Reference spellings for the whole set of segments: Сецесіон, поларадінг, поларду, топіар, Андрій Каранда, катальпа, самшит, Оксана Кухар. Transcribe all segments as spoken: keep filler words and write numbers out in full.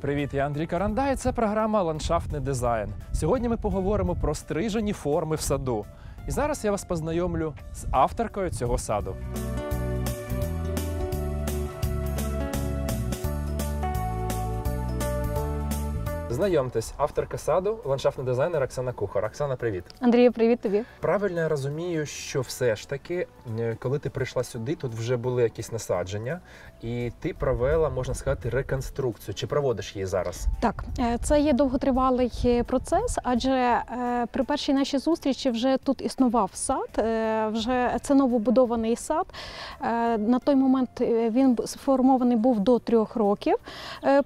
Привіт, я Андрій Каранда, і це програма «Ландшафтний дизайн». Сьогодні ми поговоримо про стрижені форми в саду. І зараз я вас познайомлю з авторкою цього саду. Знайомтесь, авторка саду, ландшафтний дизайнер Оксана Кухар. Оксана, привіт. Андрію, привіт тобі. Правильно я розумію, що все ж таки, коли ти прийшла сюди, тут вже були якісь насадження, і ти провела, можна сказати, реконструкцію. Чи проводиш її зараз? Так, це є довготривалий процес, адже при першій нашій зустрічі вже тут існував сад, вже це новобудований сад. На той момент він сформований був до трьох років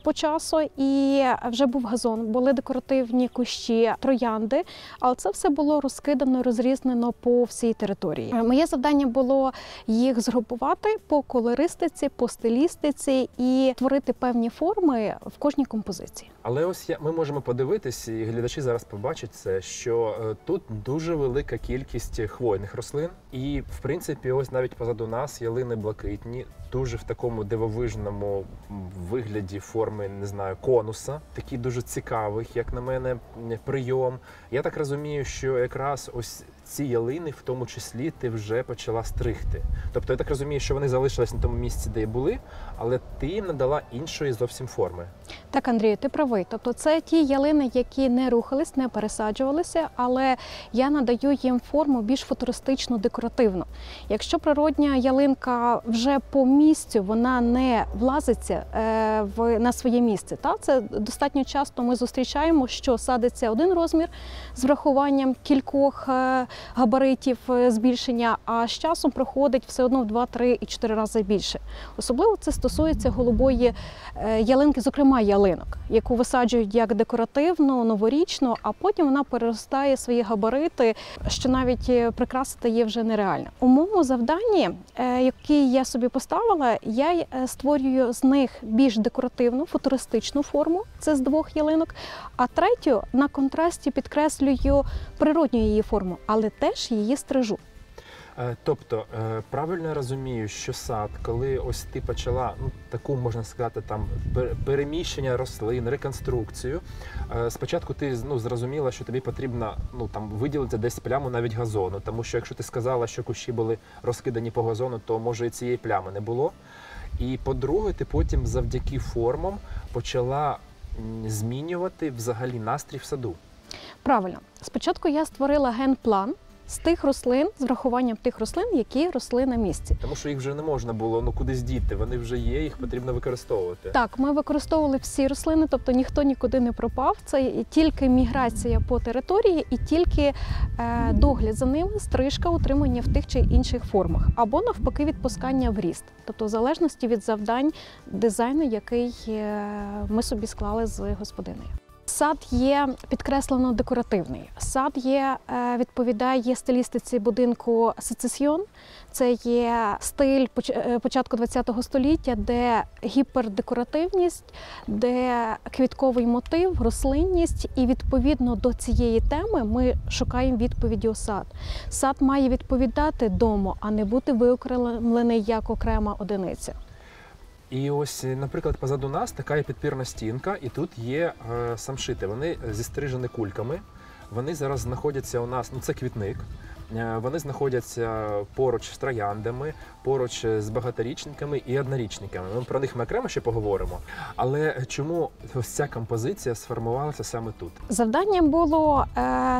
по часу, і вже був газон. Були декоративні кущі, троянди, але це все було розкидано, розрізнено по всій території. Моє завдання було їх згрупувати по колористиці, по стилістиці і творити певні форми в кожній композиції. Але ось я, ми можемо подивитись, і глядачі зараз побачать це, що тут дуже велика кількість хвойних рослин. І, в принципі, ось навіть позаду нас ялини блакитні, дуже в такому дивовижному вигляді форми, не знаю, конуса, такі дуже цікавих, як на мене, прийом. Я так розумію, що якраз ось ці ялини, в тому числі, ти вже почала стригти. Тобто, я так розумію, що вони залишились на тому місці, де й були, але ти їм надала іншої зовсім форми. Так, Андрію, ти правий. Тобто, це ті ялини, які не рухались, не пересаджувалися, але я надаю їм форму більш футуристичну, декоративну. Якщо природня ялинка вже по місцю, вона не влазиться на своє місце. Та? Це достатньо часто ми зустрічаємо, що садиться один розмір з врахуванням кількох габаритів збільшення, а з часом проходить все одно в два, три і чотири рази більше. Особливо це стосується голубої ялинки, зокрема ялинок, яку висаджують як декоративно, новорічно, а потім вона переростає свої габарити, що навіть прикрасити її вже нереально. У моєму завданні, яке я собі поставила, я створюю з них більш декоративну, футуристичну форму, це з двох ялинок, а третю на контрасті підкреслюю природню її форму, але теж її стрижу. Тобто, правильно я розумію, що сад, коли ось ти почала, ну, таку, можна сказати, там, переміщення рослин, реконструкцію, спочатку ти, ну, зрозуміла, що тобі потрібно, ну, там, виділити десь пляму навіть газону, тому що якщо ти сказала, що кущі були розкидані по газону, то, може, і цієї плями не було. І, по-друге, ти потім завдяки формам почала змінювати взагалі настрій в саду. Правильно. Спочатку я створила генплан з тих рослин, з врахуванням тих рослин, які росли на місці. Тому що їх вже не можна було, ну, кудись діти, вони вже є, їх потрібно використовувати. Так, ми використовували всі рослини, тобто ніхто нікуди не пропав, це тільки міграція по території і тільки е, догляд за ними, стрижка, утримання в тих чи інших формах. Або навпаки відпускання в ріст, тобто в залежності від завдань дизайну, який ми собі склали з господинею. Сад є підкреслено декоративний. Сад є, відповідає стилістиці будинку Сецесіон. Це є стиль початку ХХ століття, де гіпердекоративність, де квітковий мотив, рослинність. І відповідно до цієї теми ми шукаємо відповіді у сад. Сад має відповідати дому, а не бути виокремлений як окрема одиниця. І ось, наприклад, позаду нас така є підпірна стінка, і тут є е, самшити. Вони зістрижені кульками, вони зараз знаходяться у нас, ну це квітник, е, вони знаходяться поруч з трояндами, поруч з багаторічниками і однорічниками. Ми про них ми окремо ще поговоримо. Але чому ось ця композиція сформувалася саме тут? Завдання було е,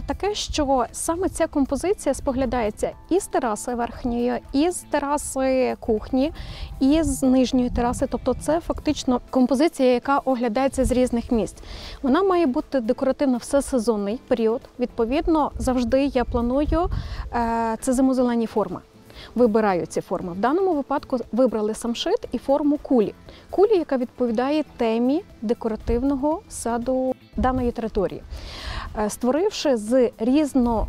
таке, що саме ця композиція споглядається і з тераси верхньої, і з тераси кухні, і з нижньої тераси. Тобто це фактично композиція, яка оглядається з різних місць. Вона має бути декоративно всесезонний період. Відповідно, завжди я планую е, це зимозелені форми. Вибираю ці форми. В даному випадку вибрали самшит і форму кулі. Кулі, яка відповідає темі декоративного саду даної території. Створивши з, різно,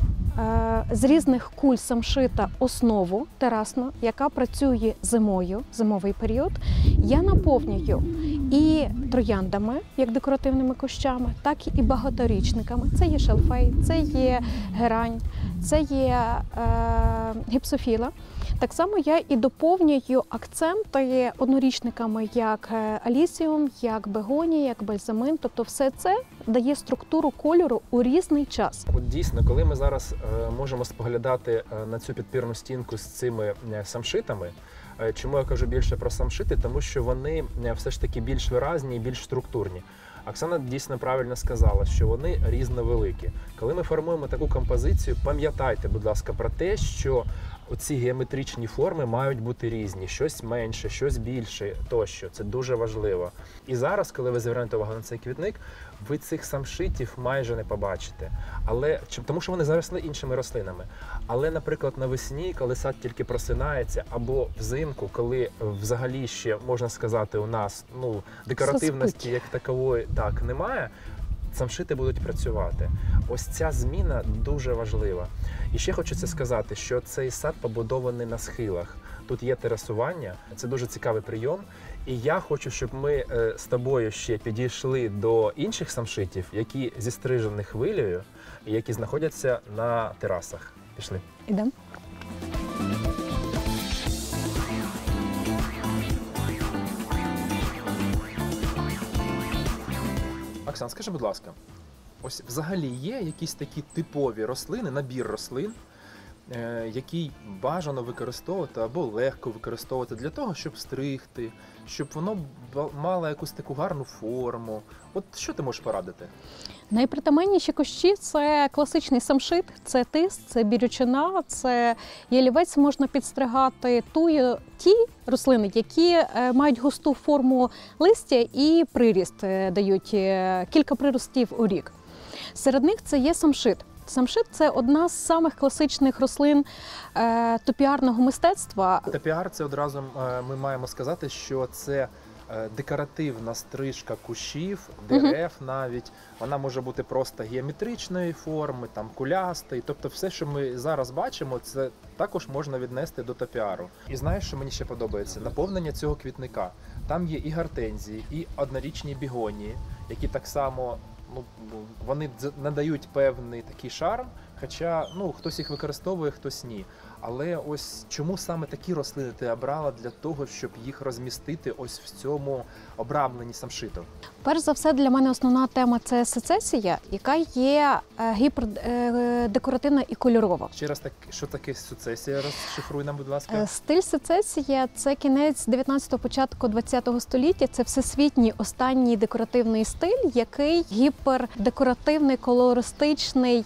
з різних куль самшита основу терасну, яка працює зимою, зимовий період, я наповнюю і трояндами, як декоративними кущами, так і багаторічниками. Це є шалфей, це є герань, це є е, гіпсофіла. Так само я і доповнюю акценти однорічниками, як алісіум, як бегонія, як бальзамин. Тобто все це дає структуру кольору у різний час. От дійсно, коли ми зараз можемо споглядати на цю підпірну стінку з цими самшитами, чому я кажу більше про самшити? Тому що вони все ж таки більш виразні і більш структурні. Оксана дійсно правильно сказала, що вони різновеликі. Коли ми формуємо таку композицію, пам'ятайте, будь ласка, про те, що оці геометричні форми мають бути різні. Щось менше, щось більше тощо. Це дуже важливо. І зараз, коли ви звернете увагу на цей квітник, ви цих самшитів майже не побачите. Але, тому що вони заросли іншими рослинами. Але, наприклад, навесні, коли сад тільки просинається, або взимку, коли взагалі ще, можна сказати, у нас ну, декоративності як такової так немає, самшити будуть працювати. Ось ця зміна дуже важлива. І ще хочеться сказати, що цей сад побудований на схилах. Тут є терасування, це дуже цікавий прийом. І я хочу, щоб ми з тобою ще підійшли до інших самшитів, які зістрижені хвилею, і які знаходяться на терасах. Пішли. Ідемо. Оксана, скажи, будь ласка, ось взагалі є якісь такі типові рослини, набір рослин, який бажано використовувати або легко використовувати для того, щоб стригти, щоб воно мало якусь таку гарну форму. От що ти можеш порадити? Найпритаманніші кущі – це класичний самшит, це тис, це бірючина, це ялівець, можна підстригати тую, ті рослини, які мають густу форму листя і приріст дають кілька приростів у рік. Серед них це є самшит. Самшит – це одна з самих класичних рослин е, топіарного мистецтва. Топіар – це одразу е, ми маємо сказати, що це е, декоративна стрижка кущів, дерев угу. навіть. Вона може бути просто геометричної форми, там, кулястої. Тобто все, що ми зараз бачимо, це також можна віднести до топіару. І знаєш, що мені ще подобається? Наповнення цього квітника. Там є і гортензії, і однорічні бігонії, які так само Ну, вони надають певний такий шарм, хоча ну, хтось їх використовує, хтось ні. Але ось чому саме такі рослини ти обрала для того, щоб їх розмістити ось в цьому обрамленні самшиту? Перш за все, для мене основна тема – це сецесія, яка є гіпердекоративна і кольорова. Ще раз, так, що таке сецесія? Розшифруй нам, будь ласка. Стиль сецесія – це кінець дев'ятнадцятого, початку двадцятого століття. Це всесвітній останній декоративний стиль, який гіпердекоративний, колористичний,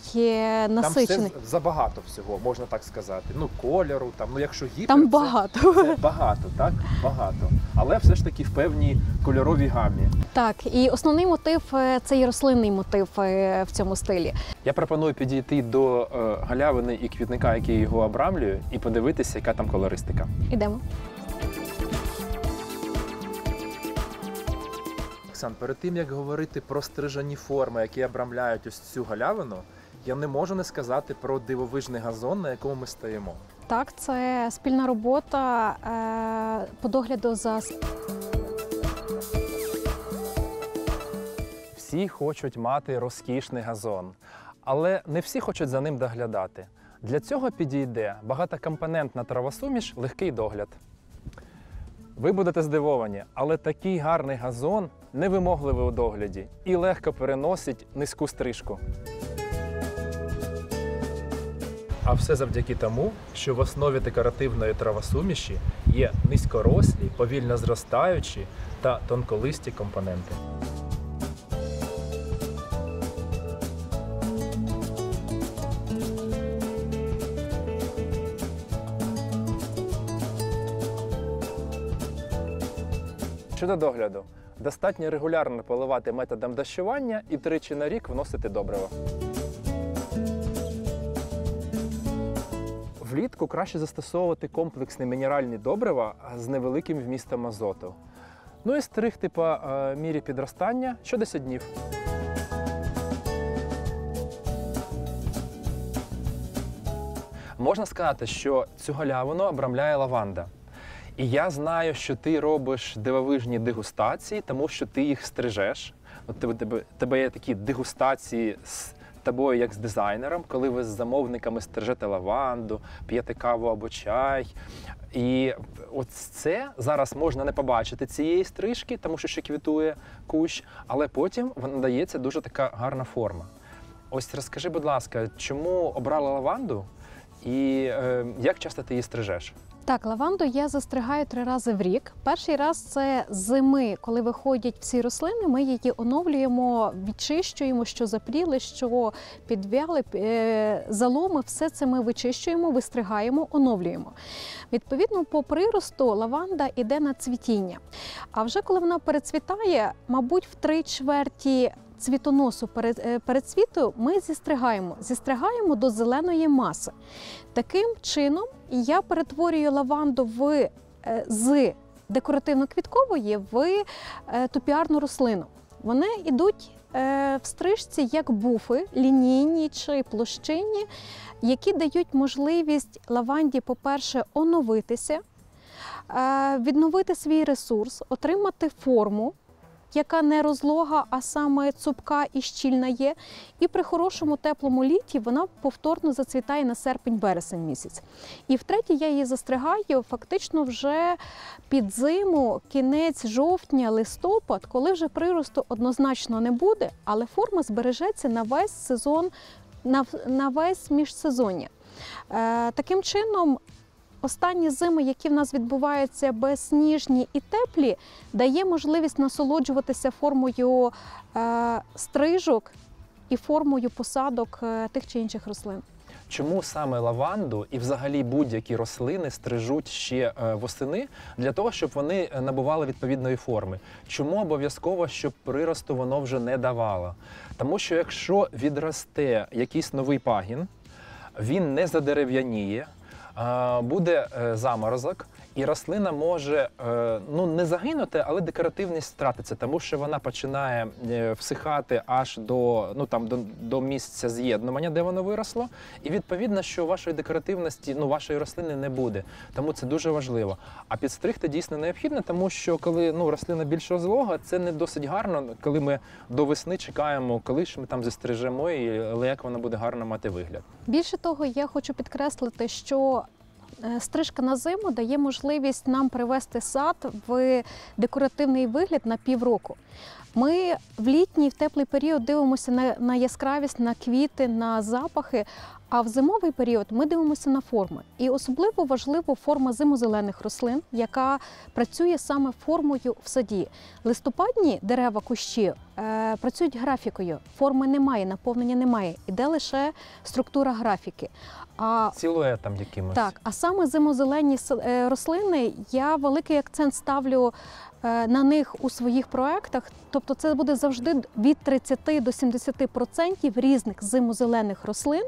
насичений. Там все забагато всього, можна так сказати. Ну, кольору, там, ну, якщо гіпер, там багато. Це, це багато, так? Багато. Але все ж таки в певній кольоровій гамі. Так, і основний мотив – це і рослинний мотив в цьому стилі. Я пропоную підійти до галявини і квітника, який його обрамлює, і подивитися, яка там колористика. Ідемо. Оксан, перед тим, як говорити про стрижані форми, які обрамляють ось цю галявину, я не можу не сказати про дивовижний газон, на якому ми стоїмо. Так, це спільна робота е, по догляду за... Всі хочуть мати розкішний газон, але не всі хочуть за ним доглядати. Для цього підійде багатокомпонентна травосуміш «Легкий догляд». Ви будете здивовані, але такий гарний газон невимогливий у догляді і легко переносить низьку стрижку. А все завдяки тому, що в основі декоративної травосуміші є низькорослі, повільно зростаючі та тонколисті компоненти. Щодо догляду, достатньо регулярно поливати методом дощування і тричі на рік вносити добриво. Влітку краще застосовувати комплексні мінеральні добрива з невеликим вмістом азоту. Ну і стригти по е, мірі підростання щодесять днів. Можна сказати, що цю галявину обрамляє лаванда. І я знаю, що ти робиш дивовижні дегустації, тому що ти їх стрижеш. От тебе, тебе, тебе є такі дегустації з тобою, як з дизайнером, коли ви з замовниками стережете лаванду, п'єте каву або чай. І от це зараз можна не побачити цієї стрижки, тому що ще квітує кущ, але потім вона дається дуже така гарна форма. Ось розкажи, будь ласка, чому обрала лаванду і е, як часто ти її стрижеш? Так, лаванду я застригаю три рази в рік. Перший раз – це зими, коли виходять всі рослини, ми її оновлюємо, відчищуємо, що запліли, що підв'яли, заломи, все це ми вичищуємо, вистригаємо, оновлюємо. Відповідно, по приросту лаванда йде на цвітіння. А вже коли вона перецвітає, мабуть, в три чверті цвітоносу перед, перед цвітою ми зістригаємо, зістригаємо до зеленої маси. Таким чином я перетворюю лаванду в, з декоративно-квіткової в топіарну рослину. Вони йдуть в стрижці як буфи, лінійні чи площинні, які дають можливість лаванді, по-перше, оновитися, відновити свій ресурс, отримати форму, яка не розлога, а саме цупка і щільна є. І при хорошому теплому літі вона повторно зацвітає на серпень-вересень місяць. І втретє, я її застригаю фактично вже під зиму, кінець жовтня-листопад, коли вже приросту однозначно не буде, але форма збережеться на весь сезон, на, на весь міжсезоння. Е, таким чином, останні зими, які в нас відбуваються безсніжні і теплі, дає можливість насолоджуватися формою е, стрижок і формою посадок е, тих чи інших рослин. Чому саме лаванду і взагалі будь-які рослини стрижуть ще восени для того, щоб вони набували відповідної форми? Чому обов'язково, щоб приросту воно вже не давало? Тому що якщо відросте якийсь новий пагін, він не задерев'яніє, буде заморозок, і рослина може, ну, не загинути, але декоративність втратиться, тому що вона починає всихати аж до, ну, там, до, до місця з'єднування, де воно виросло, і відповідно, що вашої декоративності, ну, вашої рослини не буде, тому це дуже важливо. А підстригти дійсно необхідно, тому що коли, ну, рослина більш розлога, це не досить гарно, коли ми до весни чекаємо, коли ж ми там застрижемо, і, але як вона буде гарно мати вигляд. Більше того, я хочу підкреслити, що стрижка на зиму дає можливість нам привести сад в декоративний вигляд на півроку. Ми в літній, в теплий період дивимося на, на яскравість, на квіти, на запахи, а в зимовий період ми дивимося на форми. І особливо важлива форма зимозелених рослин, яка працює саме формою в саді. Листопадні дерева, кущі е, працюють графікою, форми немає, наповнення немає, іде лише структура графіки. А, силуетом якимось. Так, а саме зимозелені рослини, я великий акцент ставлю на них у своїх проєктах, тобто це буде завжди від тридцяти до сімдесяти відсотків різних зимозелених рослин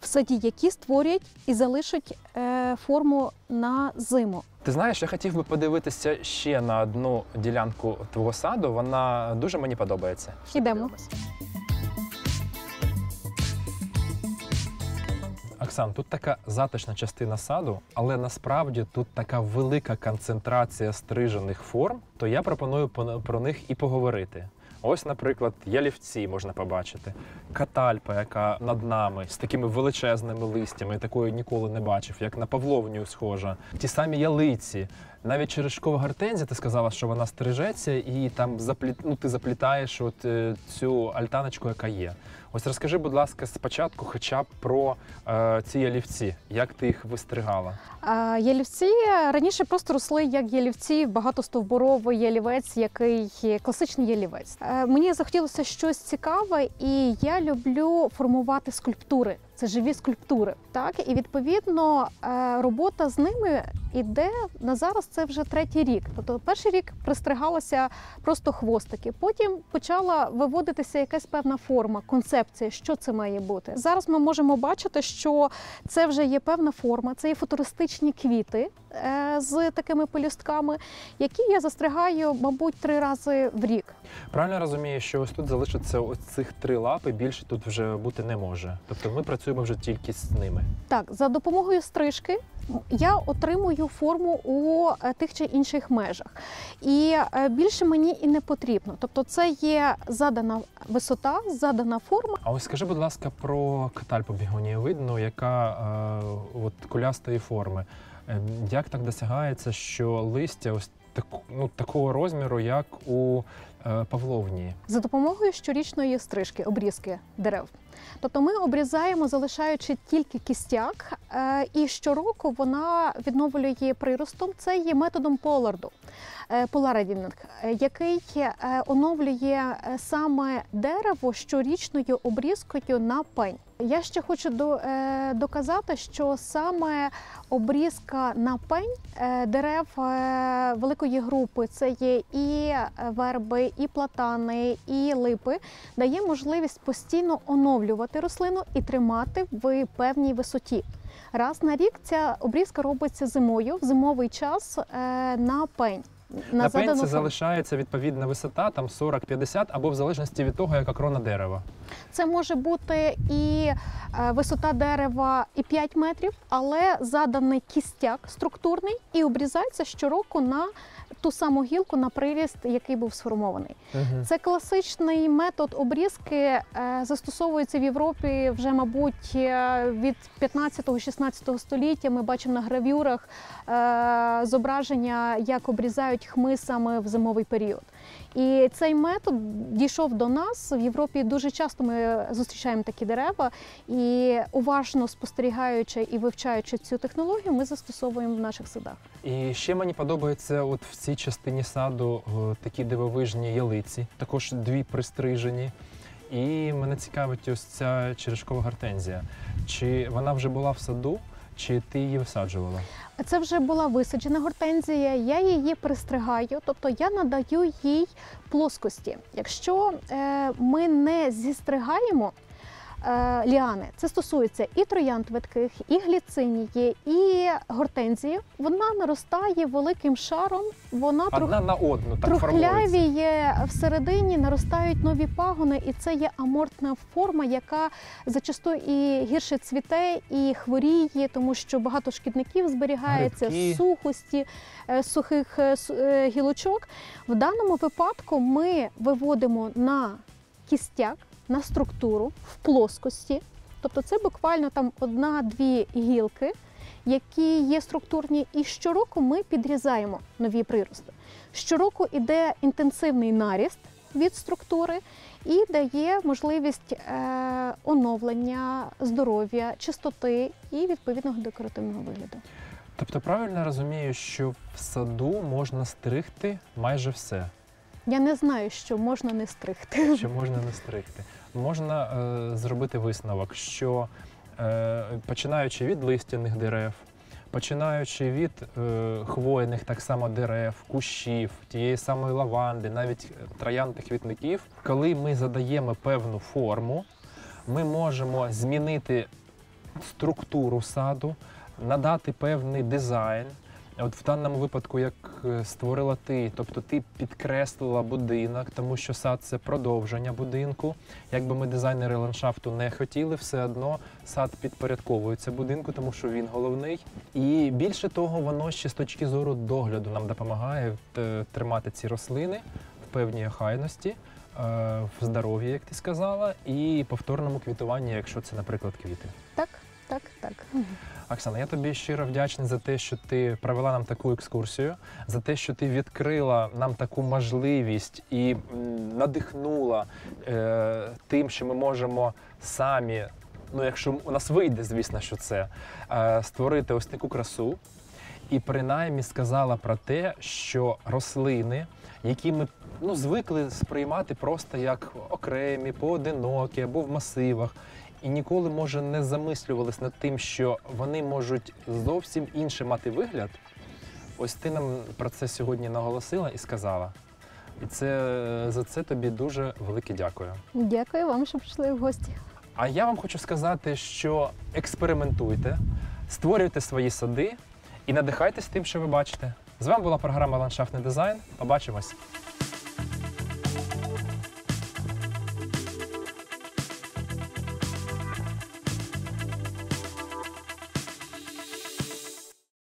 в саді, які створять і залишать форму на зиму. Ти знаєш, я хотів би подивитися ще на одну ділянку твого саду, вона дуже мені подобається. Ідемо. Оксан, тут така затишна частина саду, але насправді тут така велика концентрація стрижених форм, то я пропоную про них і поговорити. Ось, наприклад, ялівці можна побачити, катальпа, яка над нами, з такими величезними листями, такої ніколи не бачив, як на павловню схожа, ті самі ялиці. Навіть черешкова гортензія, ти сказала, що вона стрижеться, і там запліт... ну, ти заплітаєш от цю альтаночку, яка є. Ось розкажи, будь ласка, спочатку хоча б про е, ці ялівці, як ти їх вистригала? Е, ялівці раніше просто росли як ялівці, багатостовбуровий ялівець, який класичний ялівець. Е, мені захотілося щось цікаве, і я люблю формувати скульптури. Це живі скульптури, так? І, відповідно, робота з ними йде, на зараз це вже третій рік. Тобто перший рік пристригалася просто хвостики, потім почала виводитися якась певна форма, концепція, що це має бути. Зараз ми можемо бачити, що це вже є певна форма, це є футуристичні квіти з такими пелюстками, які я застригаю, мабуть, три рази в рік. Правильно розумію, що ось тут залишиться ось цих три лапи, більше тут вже бути не може. Тобто ми працюємо працюємо вже тільки з ними. Так, за допомогою стрижки я отримую форму у тих чи інших межах. І більше мені і не потрібно. Тобто це є задана висота, задана форма. А ось скажи, будь ласка, про катальпу бігонієвидну, яка е, от, кулястої форми. Як так досягається, що листя ось так, ну, такого розміру, як у е, павловні? За допомогою щорічної стрижки, обрізки дерев. Тобто ми обрізаємо, залишаючи тільки кістяк, е, і щороку вона відновлює приростом. Це є методом поларду, е, поларадінг, який е, оновлює саме дерево щорічною обрізкою на пень. Я ще хочу до, е, доказати, що саме обрізка на пень е, дерев е, великої групи, це є і верби, і платани, і липи, дає можливість постійно оновлювати рослину і тримати в певній висоті. Раз на рік ця обрізка робиться зимою, в зимовий час е, на пень. На, на пенсі залишається відповідна висота, там сорок-п'ятдесят, або в залежності від того, яка крона дерева. Це може бути і висота дерева і п'ять метрів, але заданий кістяк структурний і обрізається щороку на ту саму гілку, на приріст, який був сформований. Угу. Це класичний метод обрізки, застосовується в Європі вже, мабуть, від п'ятнадцятого-шістнадцятого століття. Ми бачимо на гравюрах зображення, як обрізають хмисами в зимовий період. І цей метод дійшов до нас. В Європі дуже часто ми зустрічаємо такі дерева, і уважно спостерігаючи і вивчаючи цю технологію, ми застосовуємо в наших садах. І ще мені подобається от в цій частині саду такі дивовижні ялиці, також дві пристрижені. І мене цікавить ось ця черешкова гортензія. Чи вона вже була в саду? Чи ти її висаджувала? Це вже була висаджена гортензія, я її пристригаю, тобто я надаю їй плоскості. Якщо е, ми не зістригаємо е, ліани, це стосується і троянд ветких, і гліцинії, і гортензії, вона наростає великим шаром, вона тру... на одну, так трухлявіє, всередині наростають нові пагони, і це є амортна форма, яка зачасту і гірше цвіте, і хворіє, тому що багато шкідників зберігається, грибки, сухості, сухих гілочок. В даному випадку ми виводимо на кістяк, на структуру, в плоскості, тобто це буквально там одна-дві гілки, які є структурні, і щороку ми підрізаємо нові прирости. Щороку йде інтенсивний наріст від структури і дає можливість е, оновлення, здоров'я, чистоти і відповідного декоративного вигляду. Тобто правильно розумію, що в саду можна стригти майже все? Я не знаю, що можна не стригти. Що можна не стригти. Можна е, зробити висновок, що починаючи від листяних дерев, починаючи від е, хвойних так само дерев, кущів, тієї самої лаванди, навіть трояндних квітників, коли ми задаємо певну форму, ми можемо змінити структуру саду, надати певний дизайн. От в даному випадку, як створила ти, тобто ти підкреслила будинок, тому що сад – це продовження будинку. Якби ми дизайнери ландшафту не хотіли, все одно сад підпорядковується будинку, тому що він головний. І більше того, воно ще з точки зору догляду нам допомагає тримати ці рослини в певній охайності, в здоров'ї, як ти сказала, і повторному квітуванні, якщо це, наприклад, квіти. Так. Так, так. Оксана, я тобі щиро вдячний за те, що ти провела нам таку екскурсію, за те, що ти відкрила нам таку можливість і надихнула е, тим, що ми можемо самі, ну якщо у нас вийде, звісно, що це, е, створити ось таку красу. І принаймні сказала про те, що рослини, які ми ну, звикли сприймати просто як окремі, поодинокі або в масивах, і ніколи, може, не замислювались над тим, що вони можуть зовсім інший мати вигляд. Ось ти нам про це сьогодні наголосила і сказала. І це, за це тобі дуже велике дякую. Дякую вам, що прийшли в гості. А я вам хочу сказати, що експериментуйте, створюйте свої сади і надихайтесь тим, що ви бачите. З вами була програма «Ландшафтний дизайн». Побачимось!